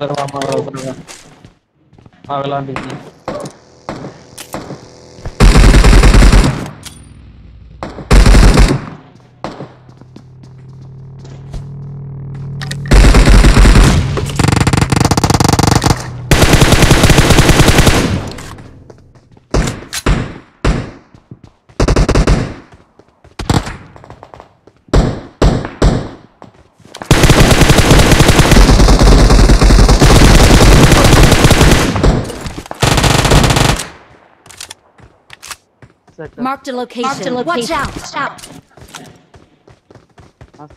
open Marked a location. Marked a location. Watch out! Watch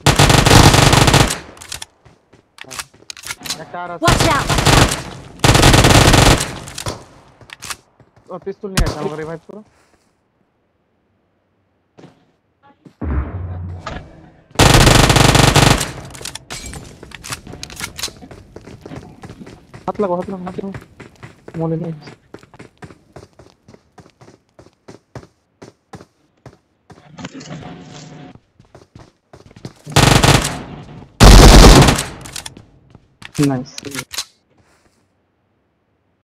out! Watch out! Oh, pistol nahi hai. I'll revive karo. Hat lago. Mole nahi. Nice.